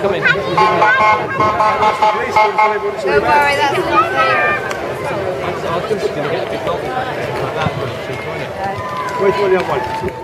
Come in. Don't worry, that's not just going to get a big coffee like that, but it's 2.20. Wait for the other one.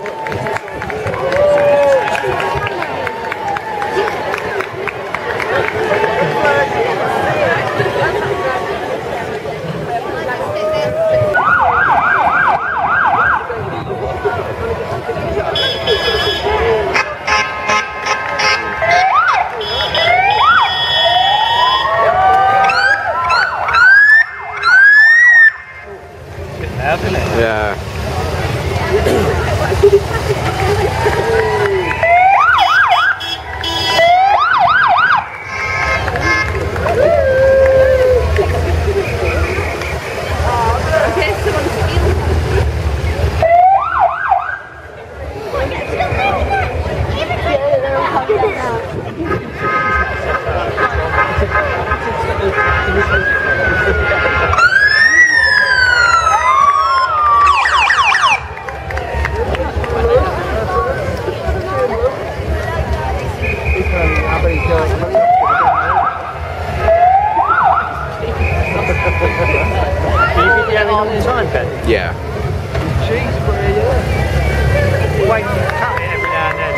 Yeah. Yeah. Cheeseburger, yeah. You wait for the cut every now and then.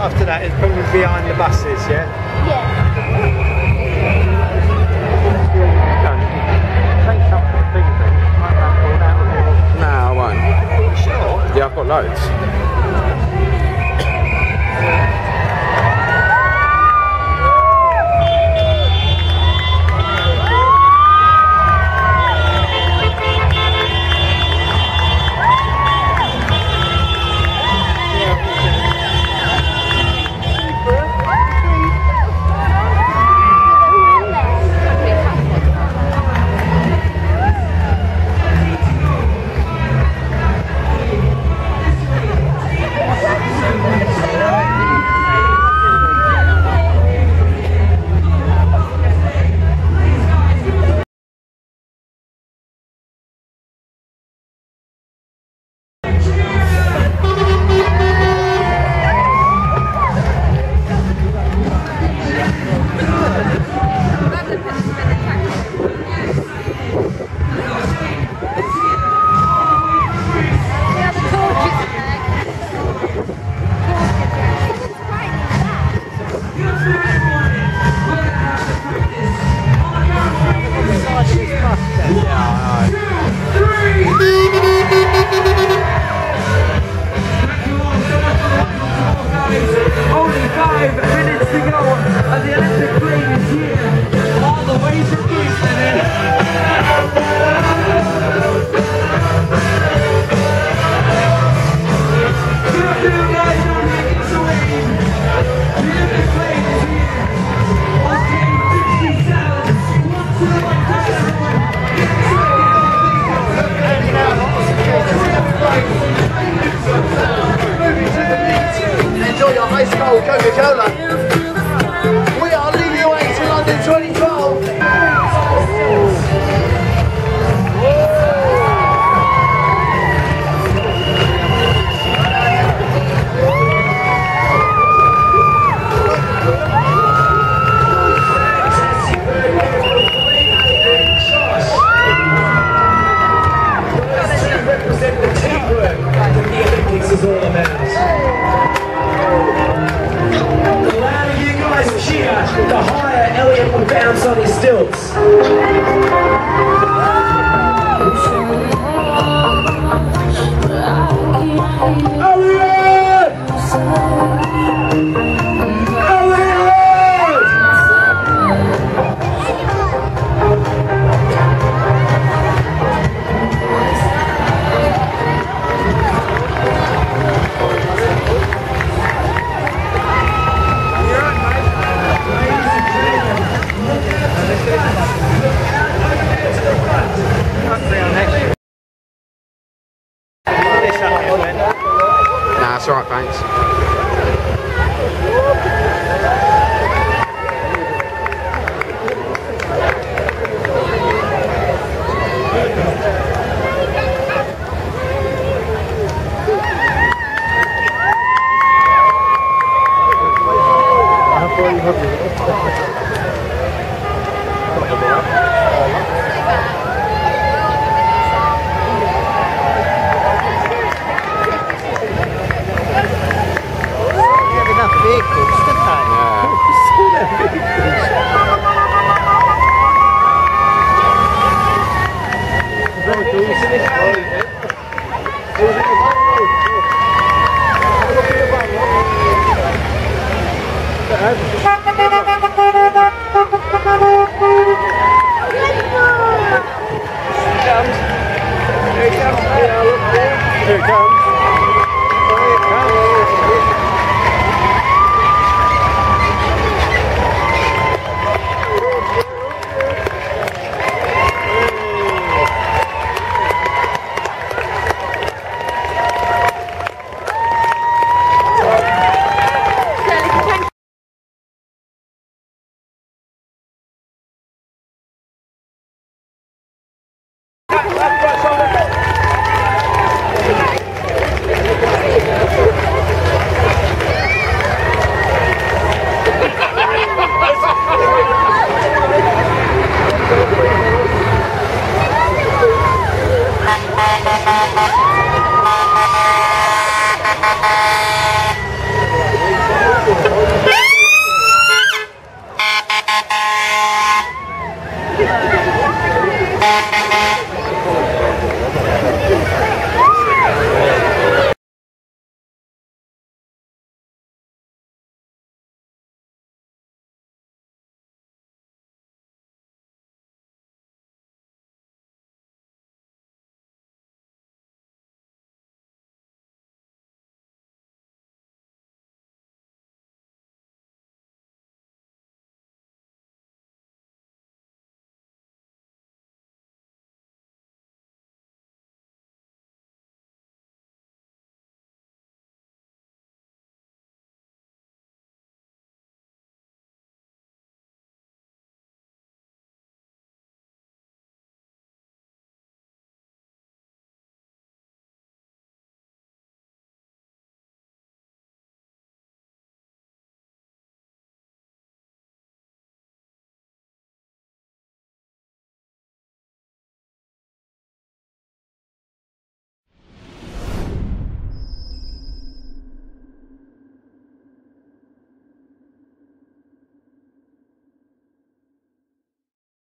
After that, it's probably behind the buses, yeah? Yeah. Take something bigger than it. Might not pull that one. No, I won't. Are you sure? Yeah, I've got loads. Bounce on his stilts. Nah, it's alright, thanks. Yeah.